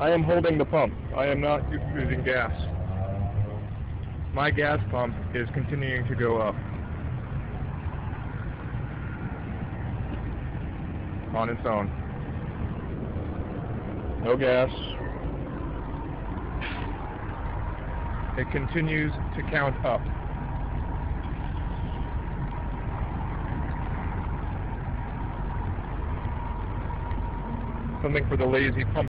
I am holding the pump. I am not using gas. My gas pump is continuing to go up. On its own. No gas. It continues to count up. Something for the lazy pump.